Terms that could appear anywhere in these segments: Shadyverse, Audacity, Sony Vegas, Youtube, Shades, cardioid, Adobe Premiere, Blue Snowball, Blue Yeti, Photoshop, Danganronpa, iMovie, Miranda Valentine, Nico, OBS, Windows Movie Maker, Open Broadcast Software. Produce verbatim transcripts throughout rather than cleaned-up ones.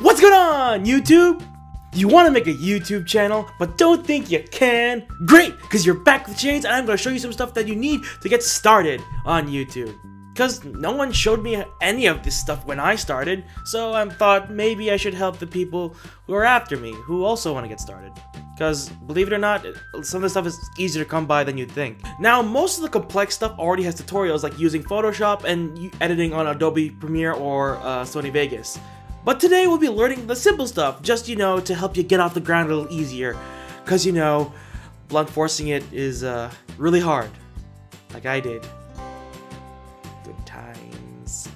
What's going on, YouTube? You want to make a YouTube channel, but don't think you can? Great, because you're back with Shades, and I'm going to show you some stuff that you need to get started on YouTube. Because no one showed me any of this stuff when I started, so I thought maybe I should help the people who are after me, who also want to get started. Because, believe it or not, some of the stuff is easier to come by than you'd think. Now, most of the complex stuff already has tutorials, like using Photoshop and editing on Adobe Premiere or uh, Sony Vegas. But today we'll be learning the simple stuff, just, you know, to help you get off the ground a little easier. Because, you know, blunt forcing it is uh, really hard. Like I did. Good times.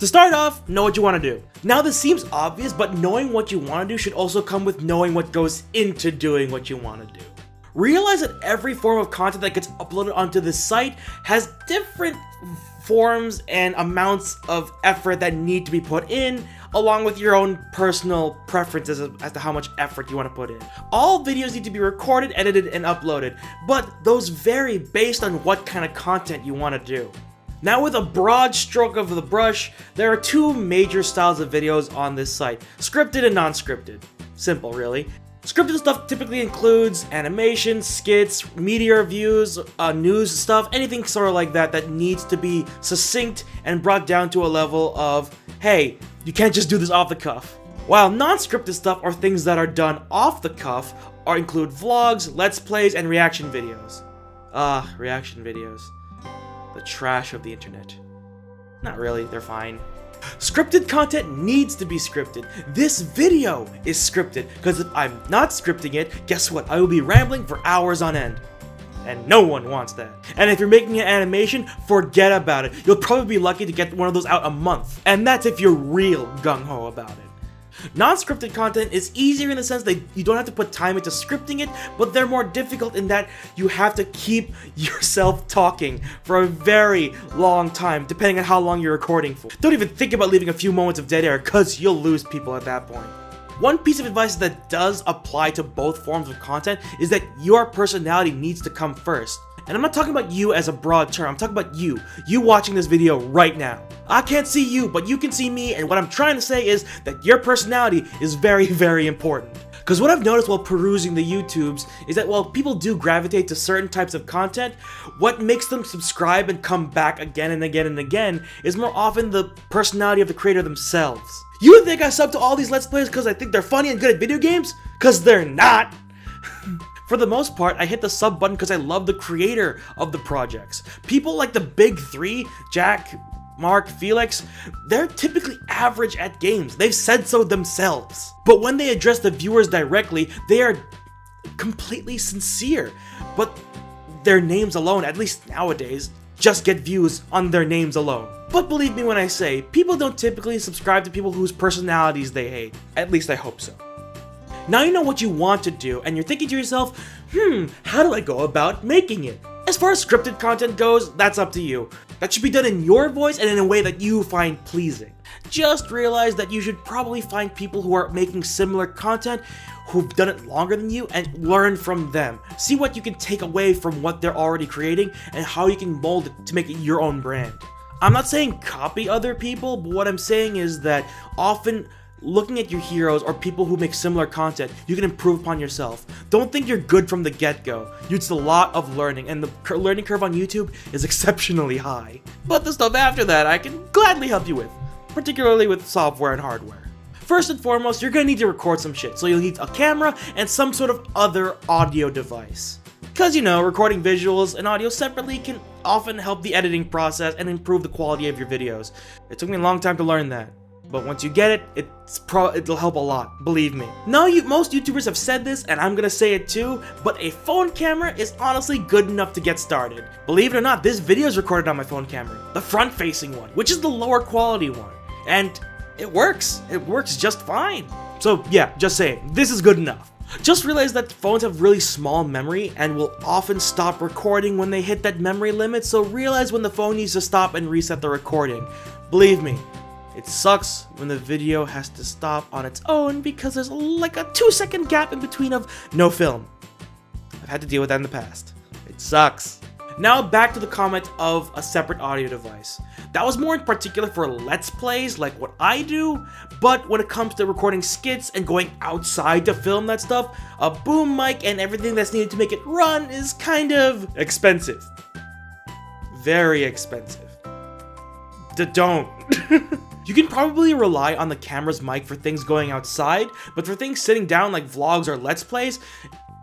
To start off, know what you want to do. Now this seems obvious, but knowing what you want to do should also come with knowing what goes into doing what you want to do. Realize that every form of content that gets uploaded onto this site has different forms and amounts of effort that need to be put in, along with your own personal preferences as to how much effort you want to put in. All videos need to be recorded, edited, and uploaded, but those vary based on what kind of content you want to do. Now, with a broad stroke of the brush, there are two major styles of videos on this site, scripted and non-scripted. Simple, really. Scripted stuff typically includes animation, skits, media reviews, uh, news stuff, anything sort of like that that needs to be succinct and brought down to a level of, hey, you can't just do this off the cuff. While non-scripted stuff are things that are done off the cuff, or include vlogs, let's plays, and reaction videos. Ah, uh, reaction videos. The trash of the internet. Not really, they're fine. Scripted content needs to be scripted. This video is scripted, because if I'm not scripting it, guess what? I will be rambling for hours on end. And no one wants that. And if you're making an animation, forget about it. You'll probably be lucky to get one of those out a month. And that's if you're real gung-ho about it. Non-scripted content is easier in the sense that you don't have to put time into scripting it, but they're more difficult in that you have to keep yourself talking for a very long time, depending on how long you're recording for. Don't even think about leaving a few moments of dead air, because you'll lose people at that point. One piece of advice that does apply to both forms of content is that your personality needs to come first. And I'm not talking about you as a broad term, I'm talking about you, you watching this video right now. I can't see you, but you can see me, and what I'm trying to say is that your personality is very, very important. Because what I've noticed while perusing the YouTubes is that while people do gravitate to certain types of content, what makes them subscribe and come back again and again and again is more often the personality of the creator themselves. You think I sub to all these Let's Plays because I think they're funny and good at video games? Because they're not! For the most part, I hit the sub button because I love the creator of the projects. People like the big three, Jack, Mark, Felix, they're typically average at games. They've said so themselves. But when they address the viewers directly, they are completely sincere. But their names alone, at least nowadays, just get views on their names alone. But believe me when I say, people don't typically subscribe to people whose personalities they hate. At least I hope so. Now you know what you want to do, and you're thinking to yourself, hmm, how do I go about making it? As far as scripted content goes, that's up to you. That should be done in your voice and in a way that you find pleasing. Just realize that you should probably find people who are making similar content, who've done it longer than you, and learn from them. See what you can take away from what they're already creating, and how you can mold it to make it your own brand. I'm not saying copy other people, but what I'm saying is that often, looking at your heroes or people who make similar content, you can improve upon yourself. Don't think you're good from the get-go. It's a lot of learning, and the learning curve on YouTube is exceptionally high. But the stuff after that I can gladly help you with, particularly with software and hardware. First and foremost, you're gonna need to record some shit, so you'll need a camera and some sort of other audio device. Because, you know, recording visuals and audio separately can often help the editing process and improve the quality of your videos. It took me a long time to learn that. But once you get it, it's pro it'll help a lot, believe me. Now, you most YouTubers have said this, and I'm gonna say it too, but a phone camera is honestly good enough to get started. Believe it or not, this video is recorded on my phone camera. The front-facing one, which is the lower quality one. And it works. It works just fine. So yeah, just saying, this is good enough. Just realize that phones have really small memory and will often stop recording when they hit that memory limit, so realize when the phone needs to stop and reset the recording. Believe me. It sucks when the video has to stop on its own because there's like a two second gap in between of no film. I've had to deal with that in the past. It sucks. Now back to the comment of a separate audio device. That was more in particular for let's plays like what I do, but when it comes to recording skits and going outside to film that stuff, a boom mic and everything that's needed to make it run is kind of expensive. Very expensive. D- don't. You can probably rely on the camera's mic for things going outside, but for things sitting down like vlogs or let's plays,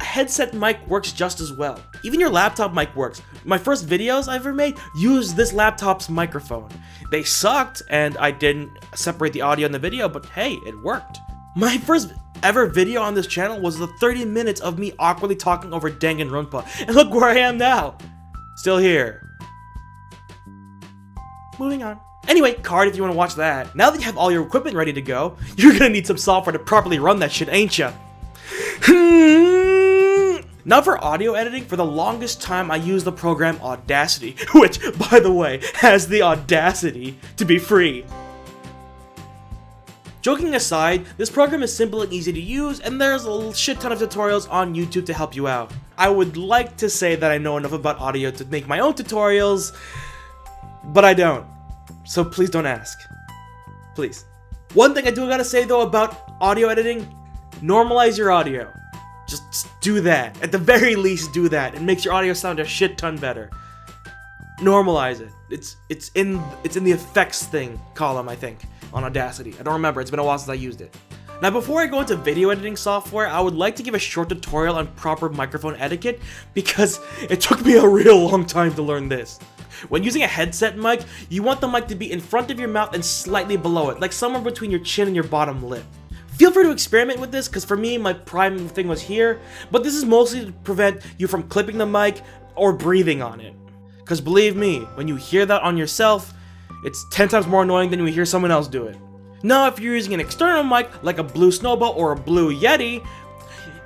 a headset mic works just as well. Even your laptop mic works. My first videos I ever made used this laptop's microphone. They sucked and I didn't separate the audio and the video, but hey, it worked. My first ever video on this channel was the thirty minutes of me awkwardly talking over Danganronpa, and look where I am now. Still here. Moving on. Anyway, card if you want to watch that. Now that you have all your equipment ready to go, you're gonna need some software to properly run that shit, ain't ya? Now for audio editing, for the longest time I used the program Audacity, which, by the way, has the audacity to be free. Joking aside, this program is simple and easy to use, and there's a shit ton of tutorials on YouTube to help you out. I would like to say that I know enough about audio to make my own tutorials, but I don't. So please don't ask. Please. One thing I do gotta say though about audio editing, normalize your audio. Just do that. At the very least, do that. It makes your audio sound a shit ton better. Normalize it. It's it's in it's in the effects thing column, I think, on Audacity. I don't remember. It's been a while since I used it. Now, before I go into video editing software, I would like to give a short tutorial on proper microphone etiquette because it took me a real long time to learn this. When using a headset mic, you want the mic to be in front of your mouth and slightly below it, like somewhere between your chin and your bottom lip. Feel free to experiment with this, because for me, my prime thing was here, but this is mostly to prevent you from clipping the mic or breathing on it. Because believe me, when you hear that on yourself, it's ten times more annoying than when you hear someone else do it. Now, if you're using an external mic, like a Blue Snowball or a Blue Yeti,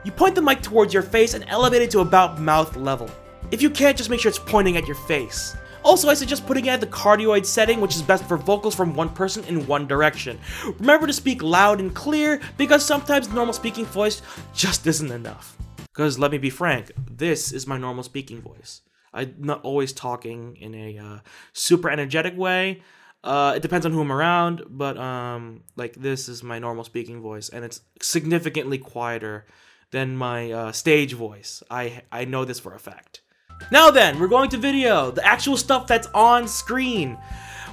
you point the mic towards your face and elevate it to about mouth level. If you can't, just make sure it's pointing at your face. Also, I suggest putting it at the cardioid setting, which is best for vocals from one person in one direction. Remember to speak loud and clear, because sometimes normal speaking voice just isn't enough. Because let me be frank, this is my normal speaking voice. I'm not always talking in a uh, super energetic way. Uh, it depends on who I'm around, but um, like this is my normal speaking voice, and it's significantly quieter than my uh, stage voice. I I know this for a fact. Now then, we're going to video, the actual stuff that's on screen.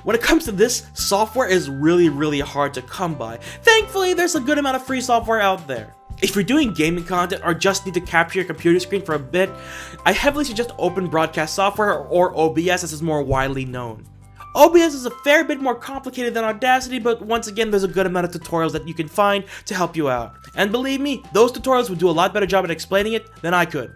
When it comes to this, software is really, really hard to come by. Thankfully, there's a good amount of free software out there. If you're doing gaming content or just need to capture your computer screen for a bit, I heavily suggest Open Broadcast Software, or O B S as it's more widely known. O B S is a fair bit more complicated than Audacity, but once again, there's a good amount of tutorials that you can find to help you out. And believe me, those tutorials would do a lot better job at explaining it than I could.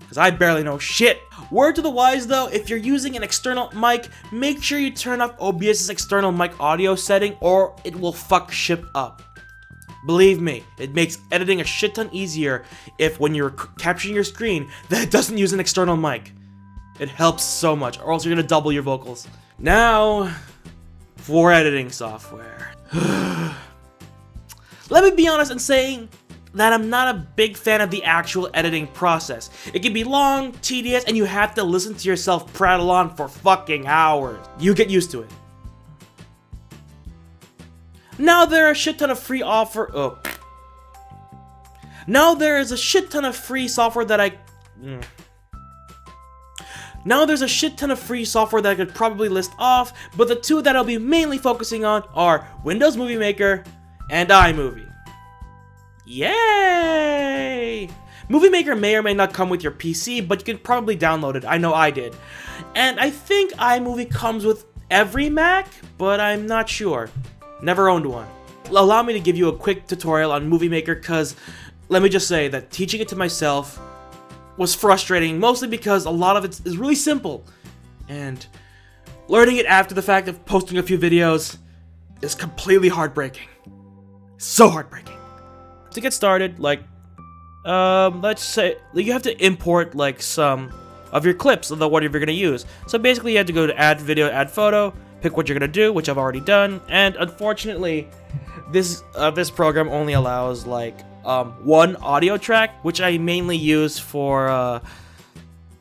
Because I barely know shit. Word to the wise though, if you're using an external mic, make sure you turn off O B S's external mic audio setting or it will fuck shit up. Believe me, it makes editing a shit ton easier if when you're capturing your screen that it doesn't use an external mic. It helps so much, or else you're gonna double your vocals. Now, for editing software. Let me be honest in saying that I'm not a big fan of the actual editing process. It can be long, tedious, and you have to listen to yourself prattle on for fucking hours. You get used to it. Now there are a shit ton of free offer- oh. Now there is a shit ton of free software that I- mm. Now there's a shit ton of free software that I could probably list off, but the two that I'll be mainly focusing on are Windows Movie Maker and iMovie. Yay! Movie Maker may or may not come with your P C, but you can probably download it. I know I did. And I think iMovie comes with every Mac, but I'm not sure. Never owned one. Allow me to give you a quick tutorial on Movie Maker, because let me just say that teaching it to myself was frustrating, mostly because a lot of it is really simple. And learning it after the fact of posting a few videos is completely heartbreaking. So heartbreaking. To get started, like, um, let's say you have to import like some of your clips of the whatever you're gonna use. So basically, you have to go to add video, add photo, pick what you're gonna do, which I've already done. And unfortunately, this uh, this program only allows like um, one audio track, which I mainly use for uh,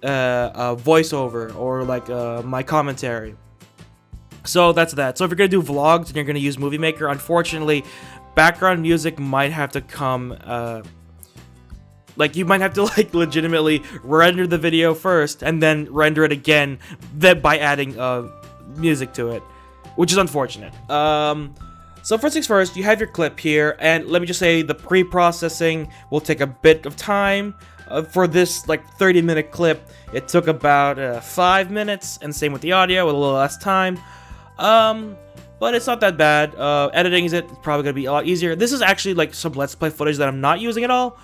uh, a voiceover or like uh, my commentary. So that's that. So if you're going to do vlogs and you're going to use Movie Maker, unfortunately, background music might have to come, uh, like you might have to like legitimately render the video first and then render it again then by adding uh, music to it, which is unfortunate. Um, so first things first, you have your clip here, and let me just say the pre-processing will take a bit of time. Uh, for this like thirty minute clip, it took about uh, five minutes, and same with the audio, with a little less time. Um, but it's not that bad. Uh, editing is it's probably going to be a lot easier. This is actually like some Let's Play footage that I'm not using at all.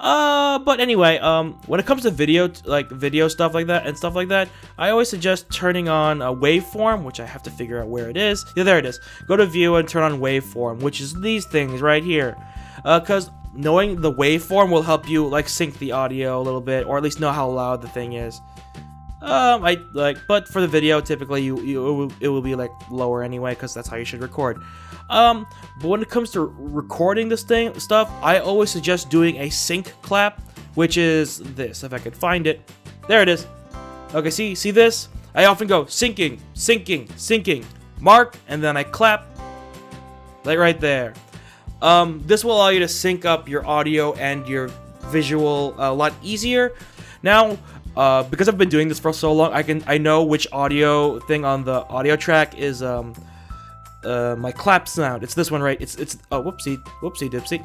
Uh, but anyway, um, when it comes to video, like video stuff like that and stuff like that, I always suggest turning on a waveform, which I have to figure out where it is. Yeah, there it is. Go to view and turn on waveform, which is these things right here. Uh, cause knowing the waveform will help you like sync the audio a little bit, or at least know how loud the thing is. Um, I like, but for the video, typically you, you it, will, it will be like lower anyway, because that's how you should record. Um, but when it comes to recording this thing stuff, I always suggest doing a sync clap, which is this. If I could find it, there it is. Okay, see, see this? I often go syncing, syncing, syncing, mark, and then I clap, like right there. Um, this will allow you to sync up your audio and your visual a lot easier. Now, uh, because I've been doing this for so long, I can I know which audio thing on the audio track is um, uh, my clap sound. It's this one right. It's it's oh whoopsie whoopsie dipsy.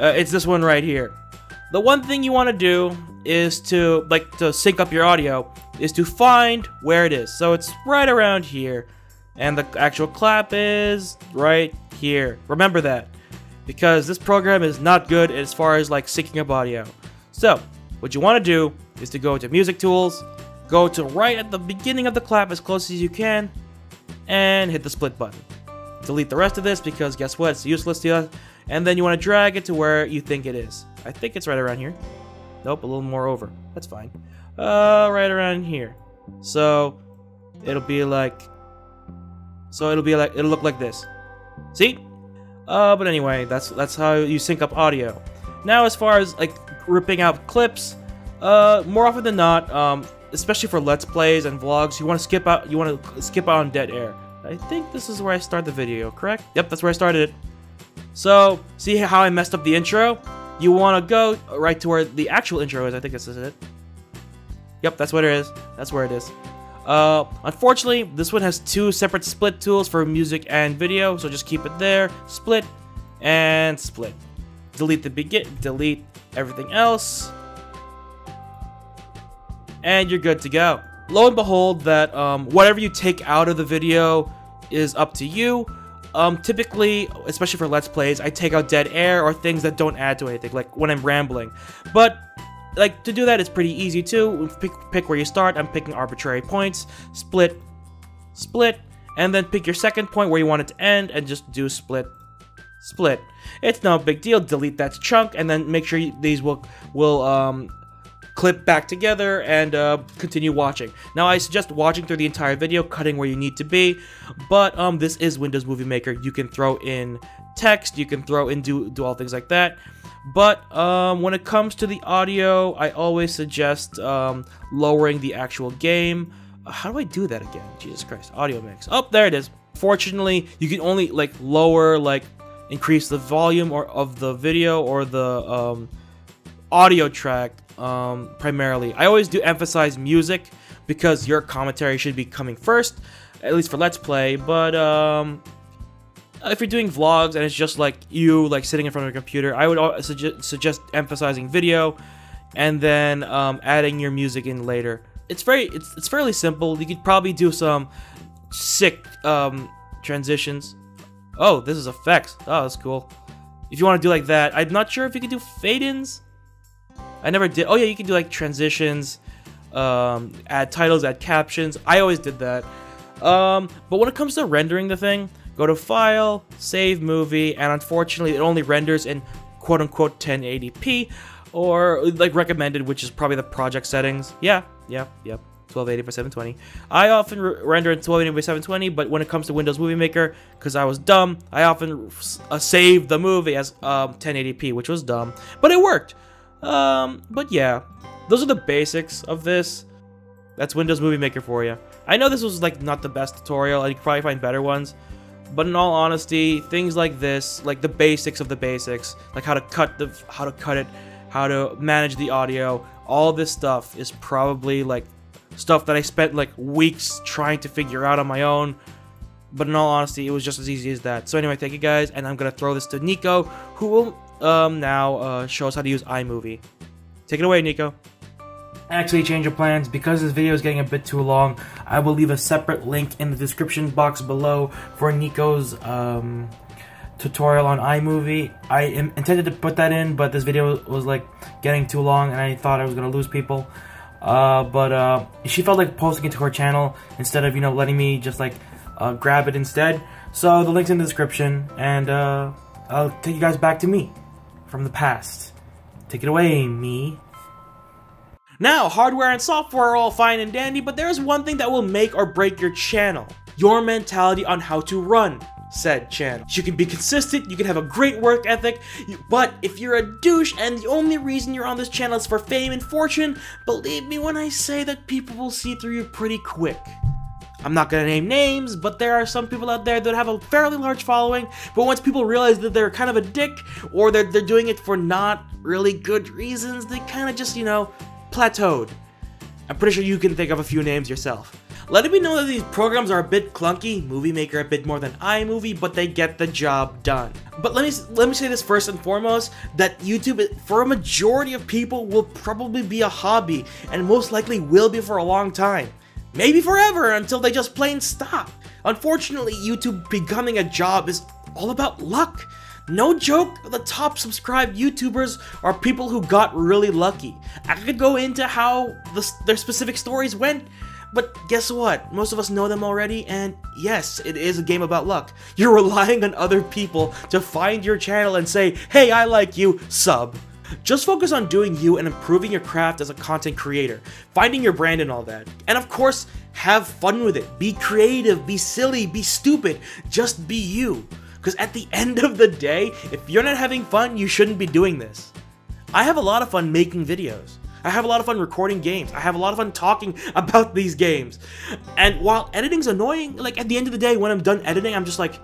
Uh, it's this one right here. The one thing you want to do is to like to sync up your audio is to find where it is. So it's right around here, and the actual clap is right here. Remember that, because this program is not good as far as like syncing up audio. So what you want to do is to go to music tools, go to right at the beginning of the clap as close as you can, and hit the split button. Delete the rest of this because guess what, it's useless to us. And then you want to drag it to where you think it is. I think it's right around here. Nope, a little more over. That's fine. Uh, right around here. So it'll be like, so it'll be like, it'll look like this. See? Uh, but anyway, that's that's how you sync up audio. Now, as far as like ripping out clips, uh, more often than not, um, especially for Let's Plays and vlogs, you want to skip out. You want to skip out on dead air. I think this is where I start the video, correct? Yep, that's where I started it. So, see how I messed up the intro? You want to go right to where the actual intro is. I think this is it. Yep, that's what it is. That's where it is. Uh, unfortunately, this one has two separate split tools for music and video, so just keep it there. Split and split. Delete the begin. Delete everything else, and you're good to go. Lo and behold, that um, whatever you take out of the video is up to you. Um, typically, especially for Let's Plays, I take out dead air or things that don't add to anything, like when I'm rambling. But like to do that is pretty easy too. Pick, pick where you start. I'm picking arbitrary points. Split, split, and then pick your second point where you want it to end, and just do split, split. It's no big deal. Delete that chunk, and then make sure you, these will will um, clip back together and uh, continue watching. Now I suggest watching through the entire video, cutting where you need to be. But um, this is Windows Movie Maker. You can throw in text. You can throw in do do all things like that. But um, when it comes to the audio, I always suggest um, lowering the actual game. How do I do that again? Jesus Christ, audio mix. Oh, there it is. Fortunately, you can only like lower, like increase the volume or of the video or the um, audio track um, primarily. I always do emphasize music because your commentary should be coming first, at least for Let's Play. But um, if you're doing vlogs and it's just like you like sitting in front of a computer, I would suggest, suggest emphasizing video and then um, adding your music in later. It's very it's, it's fairly simple. You could probably do some sick um, transitions. Oh, this is effects. Oh, that's cool. If you want to do like that, I'm not sure if you can do fade-ins. I never did. Oh yeah, you can do like transitions, um, add titles, add captions. I always did that. Um, but when it comes to rendering the thing, go to File, Save Movie, and unfortunately it only renders in quote-unquote ten eighty p, or like recommended, which is probably the project settings. Yeah, yeah, yep, yeah, twelve eighty by seven twenty. I often re render in twelve eighty by seven twenty, but when it comes to Windows Movie Maker, because I was dumb, I often uh, saved the movie as um, ten eighty p, which was dumb, but it worked. Um, but yeah, those are the basics of this. That's Windows Movie Maker for you. I know this was like not the best tutorial, and you could probably find better ones, but in all honesty, things like this, like the basics of the basics, like how to cut the, how to cut it, how to manage the audio, all this stuff is probably like stuff that I spent like weeks trying to figure out on my own. But in all honesty, it was just as easy as that. So anyway, thank you guys, and I'm gonna throw this to Nico, who will um, now uh, show us how to use iMovie. Take it away, Nico. Actually, change of plans, because this video is getting a bit too long, I will leave a separate link in the description box below for Nico's um, tutorial on iMovie. I intended to put that in, but this video was like getting too long, and I thought I was gonna lose people. Uh, but uh, she felt like posting it to her channel instead of, you know, letting me just like uh, grab it instead. So the link's in the description, and uh, I'll take you guys back to me from the past. Take it away, me. Now, hardware and software are all fine and dandy, but there is one thing that will make or break your channel. Your mentality on how to run said channel. You can be consistent, you can have a great work ethic, you, but if you're a douche and the only reason you're on this channel is for fame and fortune, believe me when I say that people will see through you pretty quick. I'm not gonna name names, but there are some people out there that have a fairly large following, but once people realize that they're kind of a dick, or that they're doing it for not really good reasons, they kind of just, you know, plateaued. I'm pretty sure you can think of a few names yourself. Letting me know that these programs are a bit clunky, Movie Maker a bit more than iMovie, but they get the job done. But let me let me say this first and foremost, that YouTube, for a majority of people, will probably be a hobby, and most likely will be for a long time. Maybe forever, until they just plain stop. Unfortunately, YouTube becoming a job is all about luck. No joke, the top subscribed YouTubers are people who got really lucky. I could go into how the, their specific stories went, but guess what? Most of us know them already, and yes, it is a game about luck. You're relying on other people to find your channel and say, hey, I like you, sub. Just focus on doing you and improving your craft as a content creator, finding your brand and all that. And of course, have fun with it. Be creative, be silly, be stupid, just be you. Because at the end of the day, if you're not having fun, you shouldn't be doing this. I have a lot of fun making videos. I have a lot of fun recording games. I have a lot of fun talking about these games. And while editing's annoying, like at the end of the day, when I'm done editing, I'm just like,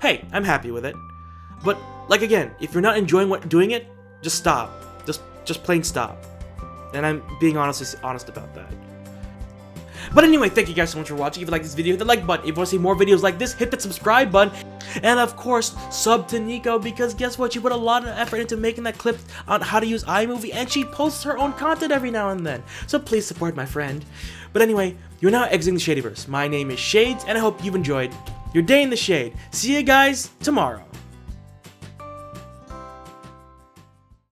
hey, I'm happy with it. But like again, if you're not enjoying what doing it, just stop. Just just plain stop. And I'm being honest honest about that. But anyway, thank you guys so much for watching. If you like this video, hit the like button. If you want to see more videos like this, hit that subscribe button. And of course, sub to Nico, because guess what? She put a lot of effort into making that clip on how to use iMovie, and she posts her own content every now and then. So please support my friend. But anyway, you're now exiting the Shadyverse. My name is Shades, and I hope you've enjoyed your day in the shade. See you guys tomorrow.